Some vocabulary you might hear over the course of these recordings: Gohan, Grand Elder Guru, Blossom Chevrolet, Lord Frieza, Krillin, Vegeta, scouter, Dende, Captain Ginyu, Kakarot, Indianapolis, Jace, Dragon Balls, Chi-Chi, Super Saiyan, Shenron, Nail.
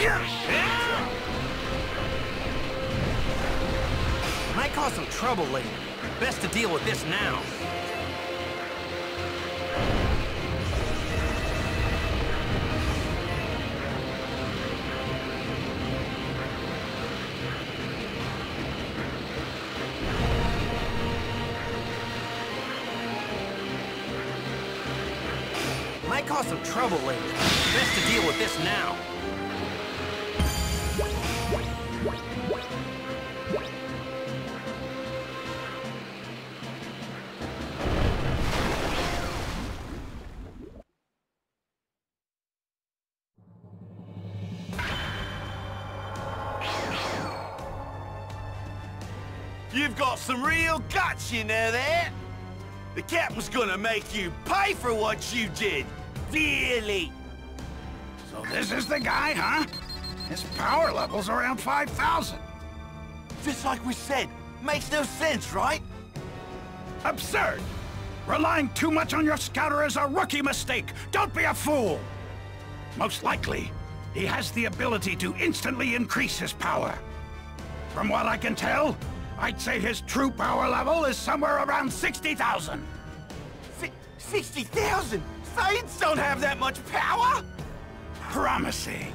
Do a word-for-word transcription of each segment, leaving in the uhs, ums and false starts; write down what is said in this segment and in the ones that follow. Might cause some trouble later. Best to deal with this now. Might cause some trouble later. Best to deal with this now. You've got some real guts, you know that? The captain's gonna make you pay for what you did. Really? So this is the guy, huh? His power level's around five thousand. Just like we said, makes no sense, right? Absurd! Relying too much on your scouter is a rookie mistake. Don't be a fool! Most likely, he has the ability to instantly increase his power. From what I can tell, I'd say his true power level is somewhere around sixty thousand. sixty thousand? Saiyans don't have that much power? Promising.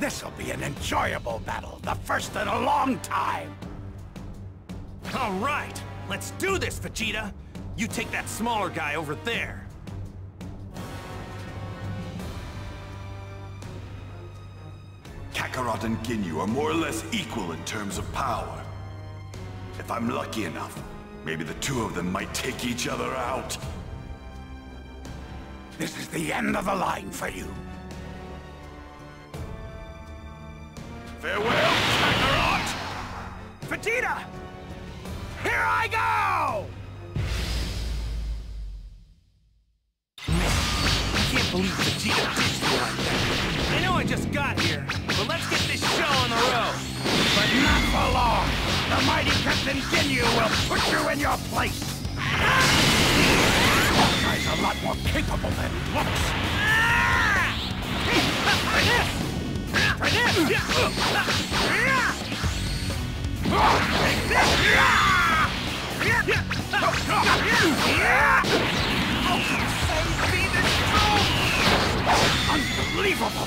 This'll be an enjoyable battle, the first in a long time. All right, let's do this, Vegeta. You take that smaller guy over there. Kakarot and Ginyu are more or less equal in terms of power. If I'm lucky enough, maybe the two of them might take each other out. This is the end of the line for you. Farewell, Kakarot! Vegeta! Here I go! Man, I can't believe Vegeta did something like that. I know I just got here, but let's get this show on the road. But not for long. The mighty Captain Ginyu will put you in your place. That guy's a lot more capable than he looks. Unbelievable!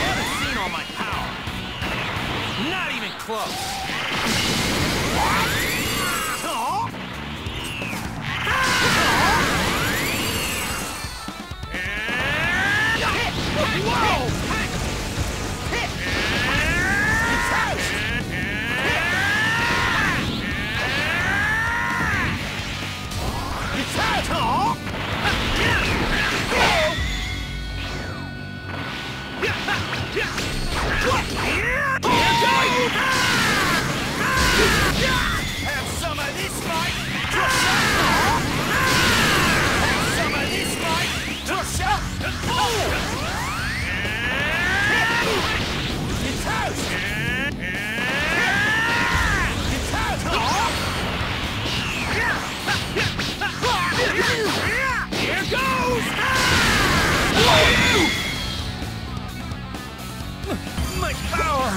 haven't seen all my power. Not even close. Whoa! Have some of this fight. Have some of this fight. It's out. It's out. Here goes. My power.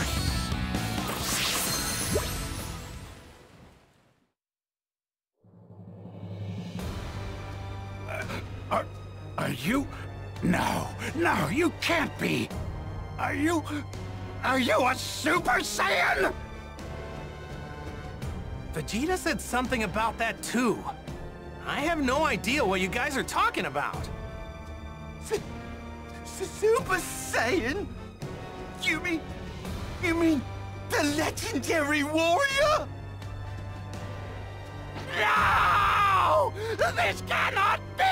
You? No, no, you can't be! Are you... are you a Super Saiyan? Vegeta said something about that too. I have no idea what you guys are talking about. S-S-Super Saiyan? You mean... you mean... the legendary warrior? No! This cannot be!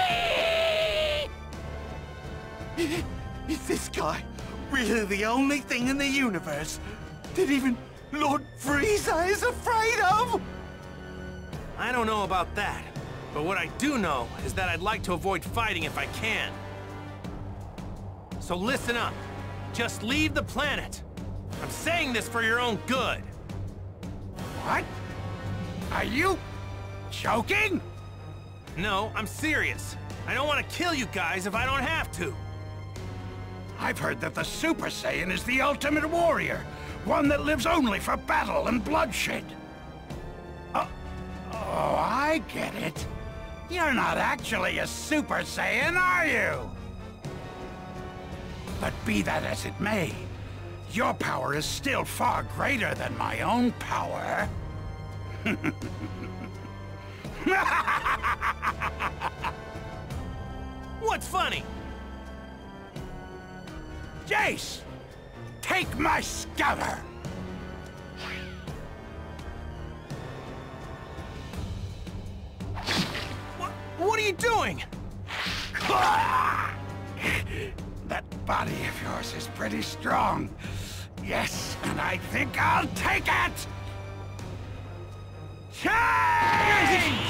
Is this guy We're the only thing in the universe that even Lord Frieza is afraid of! I don't know about that, but what I do know is that I'd like to avoid fighting if I can. So listen up. Just leave the planet. I'm saying this for your own good. What? Are you joking? No, I'm serious. I don't want to kill you guys if I don't have to. I've heard that the Super Saiyan is the ultimate warrior, one that lives only for battle and bloodshed. Uh, oh, I get it. You're not actually a Super Saiyan, are you? But be that as it may, your power is still far greater than my own power. What's funny? Jace! Take my scouter! What, what are you doing? That body of yours is pretty strong. Yes, and I think I'll take it! Change!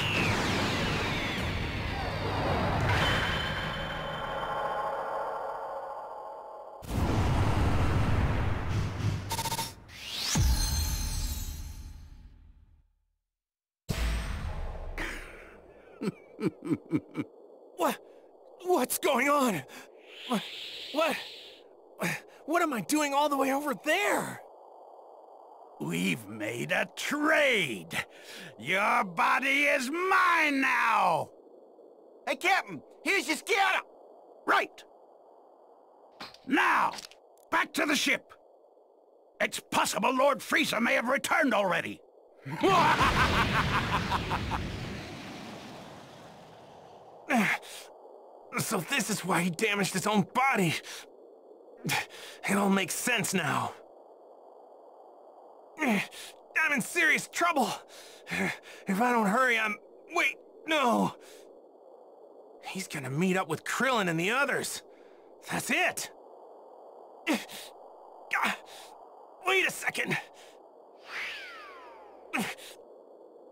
What? What's going on? What, what? What am I doing all the way over there? We've made a trade. Your body is mine now. Hey, Captain, here's your scouter. Right. Now, back to the ship. It's possible Lord Frieza may have returned already. So this is why he damaged his own body. It all makes sense now. I'm in serious trouble. If I don't hurry, I'm... Wait, no. He's gonna meet up with Krillin and the others. That's it. Wait a second.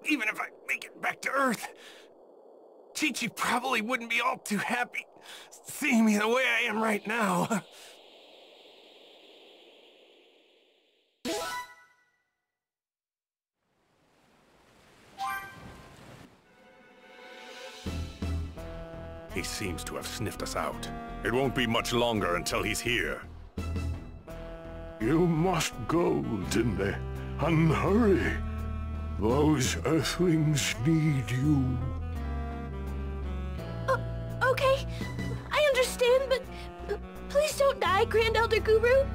Even if I make it back to Earth, Chi-Chi probably wouldn't be all too happy seeing me the way I am right now. He seems to have sniffed us out. It won't be much longer until he's here. You must go, Dende, and hurry. Those Earthlings need you. Okay, I understand, but, but please don't die, Grand Elder Guru.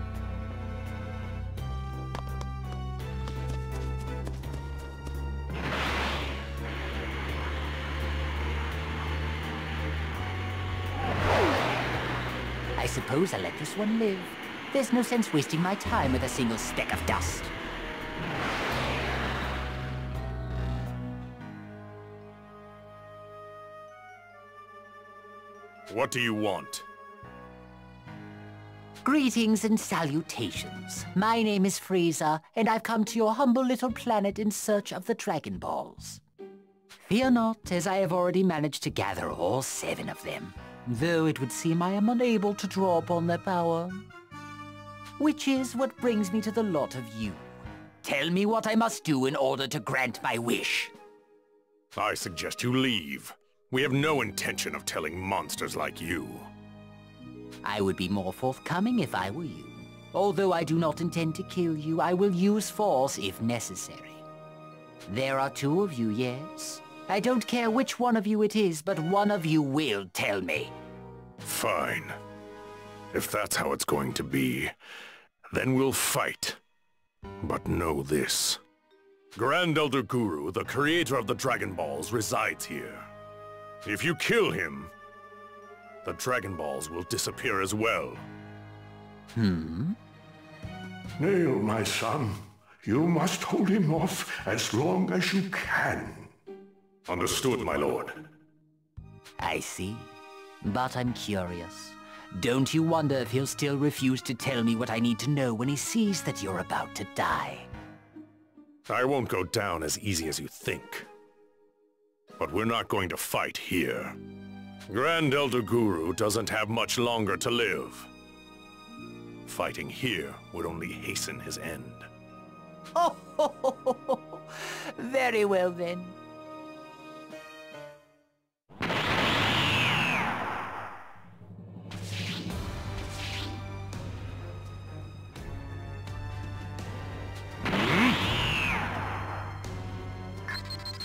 I suppose I'll let this one live. There's no sense wasting my time with a single speck of dust. What do you want? Greetings and salutations. My name is Frieza, and I've come to your humble little planet in search of the Dragon Balls. Fear not, as I have already managed to gather all seven of them, though it would seem I am unable to draw upon their power. Which is what brings me to the lot of you. Tell me what I must do in order to grant my wish. I suggest you leave. We have no intention of telling monsters like you. I would be more forthcoming if I were you. Although I do not intend to kill you, I will use force if necessary. There are two of you, yes? I don't care which one of you it is, but one of you will tell me. Fine. If that's how it's going to be, then we'll fight. But know this. Grand Elder Guru, the creator of the Dragon Balls, resides here. If you kill him, the Dragon Balls will disappear as well. Hmm? Nail, my son. You must hold him off as long as you can. Understood, my lord. I see. But I'm curious. Don't you wonder if he'll still refuse to tell me what I need to know when he sees that you're about to die? I won't go down as easy as you think. But we're not going to fight here. Grand Elder Guru doesn't have much longer to live. Fighting here would only hasten his end. Oh, ho, ho, ho, ho. Very well then.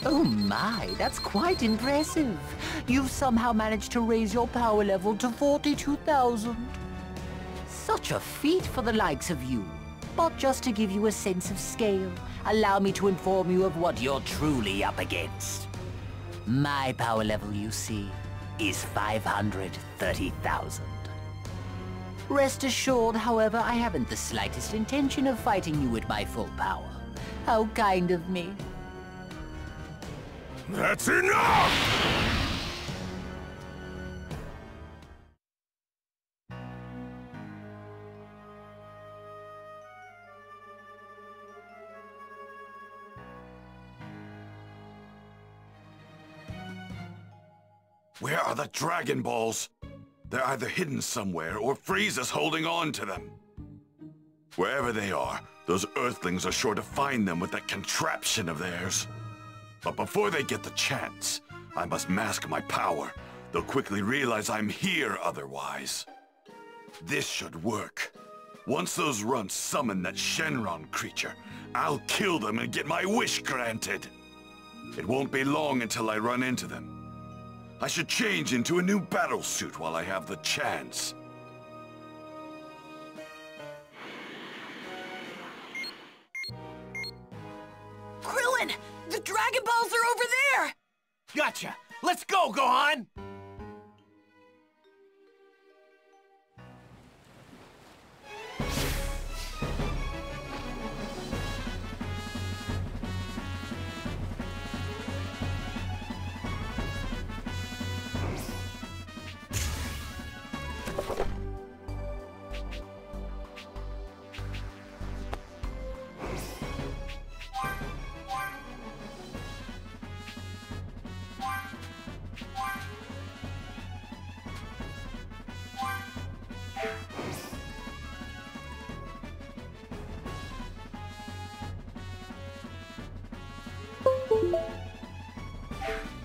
Oh my, that's quite impressive. You've somehow managed to raise your power level to forty-two thousand. Such a feat for the likes of you. But just to give you a sense of scale, allow me to inform you of what you're truly up against. My power level, you see, is five hundred thirty thousand. Rest assured, however, I haven't the slightest intention of fighting you at my full power. How kind of me. That's enough! Where are the Dragon Balls? They're either hidden somewhere or Frieza's holding on to them. Wherever they are, those Earthlings are sure to find them with that contraption of theirs. But before they get the chance, I must mask my power. They'll quickly realize I'm here otherwise. This should work. Once those runts summon that Shenron creature, I'll kill them and get my wish granted. It won't be long until I run into them. I should change into a new battle suit while I have the chance. Krillin! The Dragon Balls are over there! Gotcha! Let's go, Gohan! Yeah.